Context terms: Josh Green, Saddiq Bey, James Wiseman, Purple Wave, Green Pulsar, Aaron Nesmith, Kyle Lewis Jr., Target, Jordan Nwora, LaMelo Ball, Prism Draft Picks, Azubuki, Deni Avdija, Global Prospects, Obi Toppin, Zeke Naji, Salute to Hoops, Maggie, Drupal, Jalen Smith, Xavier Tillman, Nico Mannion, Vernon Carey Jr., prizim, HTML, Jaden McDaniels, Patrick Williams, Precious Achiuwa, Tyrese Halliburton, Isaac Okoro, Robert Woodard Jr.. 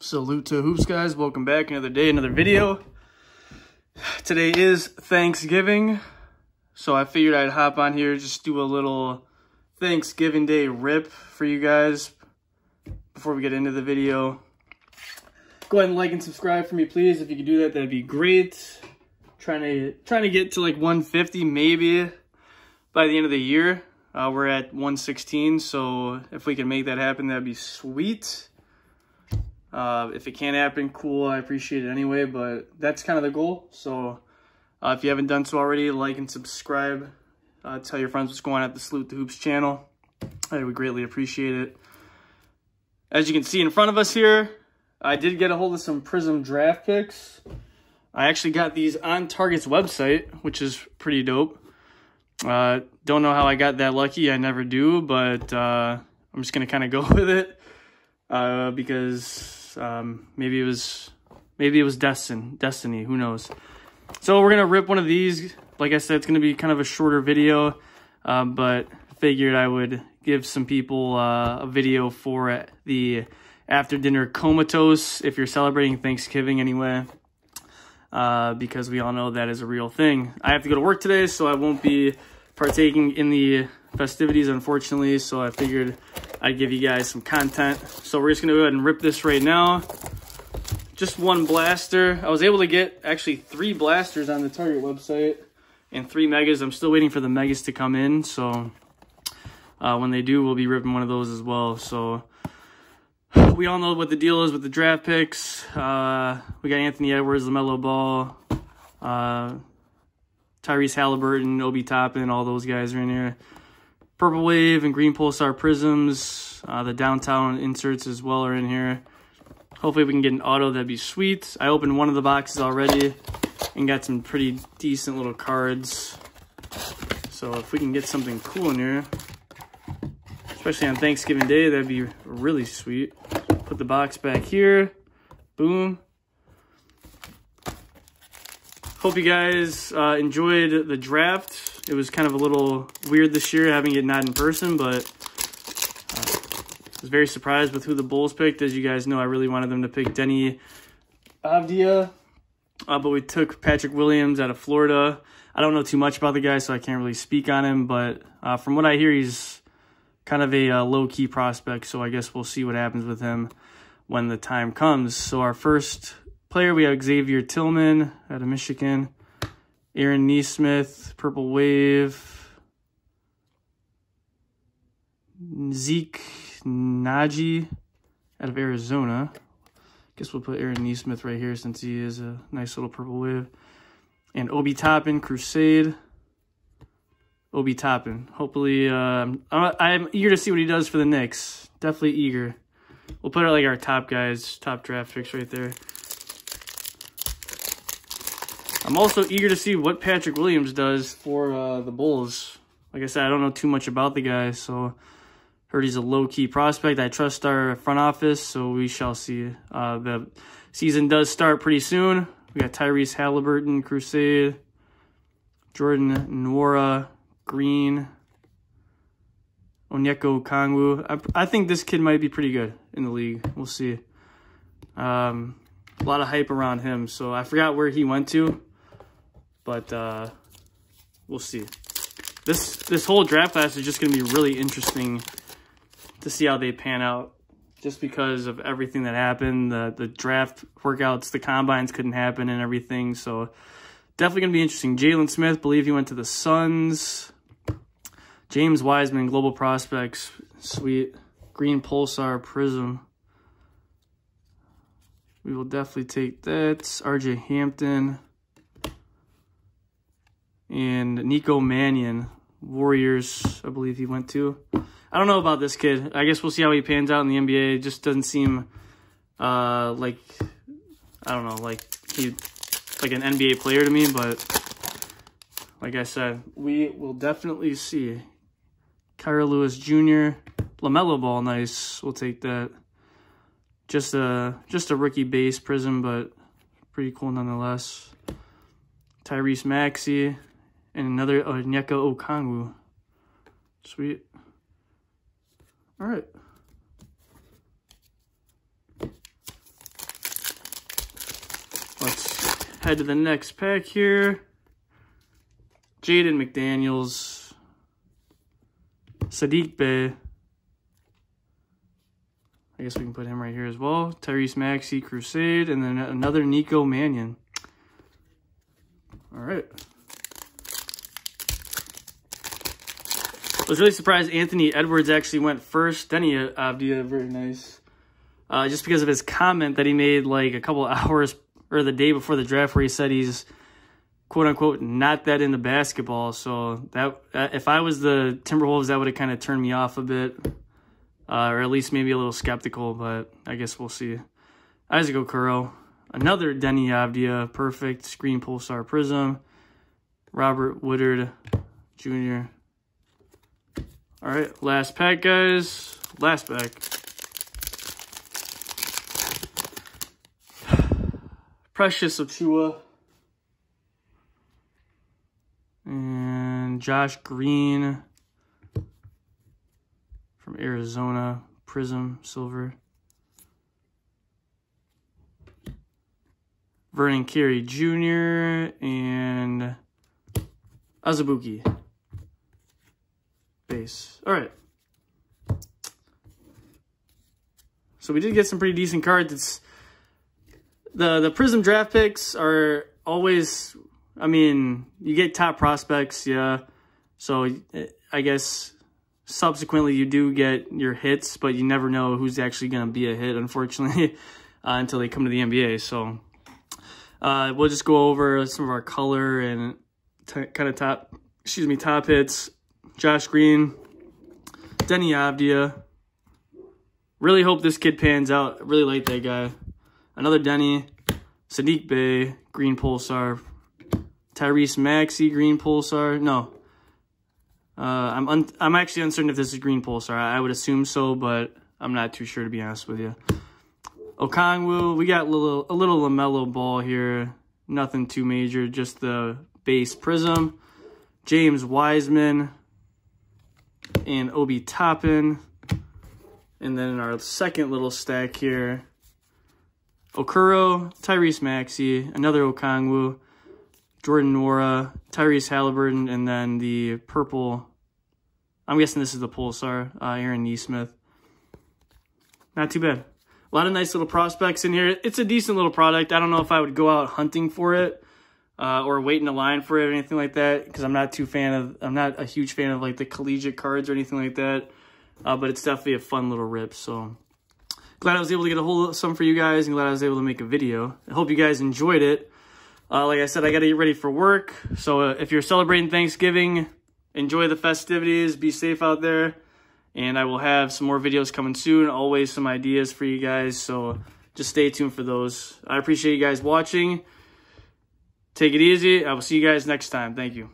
Salute to Hoops, guys. Welcome back. Another day, another video. Today is Thanksgiving, so I figured I'd hop on here, just do a little Thanksgiving Day rip for you guys before we get into the video. Go ahead and like and subscribe for me, please. If you could do that, that'd be great. Trying to get to like 150 maybe by the end of the year. We're at 116, so if we can make that happen, that'd be sweet. If it can't happen, cool, I appreciate it anyway, but that's kind of the goal. So if you haven't done so already, like and subscribe, tell your friends what's going on at the Salute to Hoops channel. I would greatly appreciate it. As you can see in front of us here, I did get a hold of some Prism Draft Picks. I actually got these on Target's website, which is pretty dope. Don't know how I got that lucky, I never do, but I'm just going to kind of go with it because... maybe it was destiny, who knows. So we're gonna rip one of these. Like I said, it's gonna be kind of a shorter video, but figured I would give some people a video for the after dinner comatose, if you're celebrating Thanksgiving anyway, because we all know that is a real thing. I have to go to work today, so I won't be partaking in the festivities, unfortunately, so I figured I'd give you guys some content. So we're just gonna go ahead and rip this right now. Just one blaster. I was able to get actually 3 blasters on the Target website and 3 megas. I'm still waiting for the megas to come in, so when they do, we'll be ripping one of those as well. So we all know what the deal is with the draft picks. We got Anthony Edwards, LaMelo Ball, Tyrese Halliburton, Obi Toppin, all those guys are in here. Purple Wave and Green Pulsar Prisms, the downtown inserts as well are in here. Hopefully we can get an auto, that'd be sweet. I opened one of the boxes already and got some pretty decent little cards. So if we can get something cool in here, especially on Thanksgiving Day, that'd be really sweet. Put the box back here, boom. Hope you guys enjoyed the draft. It was kind of a little weird this year having it not in person, but I was very surprised with who the Bulls picked. As you guys know, I really wanted them to pick Deni Avdija, but we took Patrick Williams out of Florida. I don't know too much about the guy, so I can't really speak on him, but from what I hear, he's kind of a low-key prospect, so I guess we'll see what happens with him when the time comes. So our first player, we have Xavier Tillman out of Michigan. Aaron Nesmith, Purple Wave, Zeke Naji out of Arizona. Guess we'll put Aaron Nesmith right here since he is a nice little Purple Wave. And Obi Toppin, Crusade. Obi Toppin. Hopefully, I'm eager to see what he does for the Knicks. Definitely eager. We'll put like our top guys, top draft picks right there. I'm also eager to see what Patrick Williams does for the Bulls. Like I said, I don't know too much about the guy, so heard he's a low-key prospect. I trust our front office, so we shall see. The season does start pretty soon. We got Tyrese Halliburton, Crusade, Jordan Nwora, Green, Onyeka Okongwu. I think this kid might be pretty good in the league. We'll see. A lot of hype around him, so I forgot where he went to. But we'll see. This whole draft class is just going to be really interesting to see how they pan out. Just because of everything that happened, the draft workouts, the combines couldn't happen and everything. So definitely going to be interesting. Jalen Smith, believe he went to the Suns. James Wiseman, Global Prospects, sweet. Green Pulsar, Prism. We will definitely take that. RJ Hampton. And Nico Mannion, Warriors, I believe he went to. I don't know about this kid. I guess we'll see how he pans out in the NBA. It just doesn't seem like, I don't know, like he's like an NBA player to me. But like I said, we will definitely see. Kyle Lewis Jr., LaMelo Ball, nice. We'll take that. Just a rookie base prism, but pretty cool nonetheless. Tyrese Maxey, and another Onyeka Okongwu. Sweet. All right. Head to the next pack here. Jaden McDaniels, Saddiq Bey. I guess we can put him right here as well. Tyrese Maxey, Crusade, and then another Nico Mannion. All right. I was really surprised Anthony Edwards actually went first. Deni Avdija, very nice. Just because of his comment that he made like a couple hours or the day before the draft where he said he's, quote-unquote, not that into basketball. So that if I was the Timberwolves, that would have kind of turned me off a bit, or at least maybe a little skeptical, but I guess we'll see. Isaac Okoro, another Deni Avdija, perfect. Green Pulsar Prism, Robert Woodard Jr. All right, last pack, guys. Last pack. Precious Achiuwa. And Josh Green from Arizona. Prism, silver. Vernon Carey Jr. and Azubuki. Base. All right. So we did get some pretty decent cards. It's the Prism draft picks are always, I mean, you get top prospects, yeah. So I guess subsequently you do get your hits, but you never know who's actually going to be a hit, unfortunately, until they come to the NBA. So we'll just go over some of our color and kind of top hits. Josh Green, Deni Avdija. Really hope this kid pans out. Really like that guy. Another Deni, Saddiq Bey, Green Pulsar, Tyrese Maxey, Green Pulsar. No, I'm actually uncertain if this is Green Pulsar. I would assume so, but I'm not too sure, to be honest with you. Okongwu, we got a little LaMelo Ball here. Nothing too major, just the base prism. James Wiseman and Obi Toppin. And then in our second little stack here, Okoro, Tyrese Maxey, another Okongwu, Jordan Nwora, Tyrese Halliburton, and then the purple, I'm guessing this is the Pulsar, Aaron Nesmith. Not too bad. A lot of nice little prospects in here. It's a decent little product. I don't know if I would go out hunting for it or wait in a line for it or anything like that, because I'm not a huge fan of like the collegiate cards or anything like that, but it's definitely a fun little rip, so. Glad I was able to get a hold of some for you guys, and glad I was able to make a video. I hope you guys enjoyed it. Like I said, I got to get ready for work. So if you're celebrating Thanksgiving, enjoy the festivities. Be safe out there. And I will have some more videos coming soon. Always some ideas for you guys. So just stay tuned for those. I appreciate you guys watching. Take it easy. I will see you guys next time. Thank you.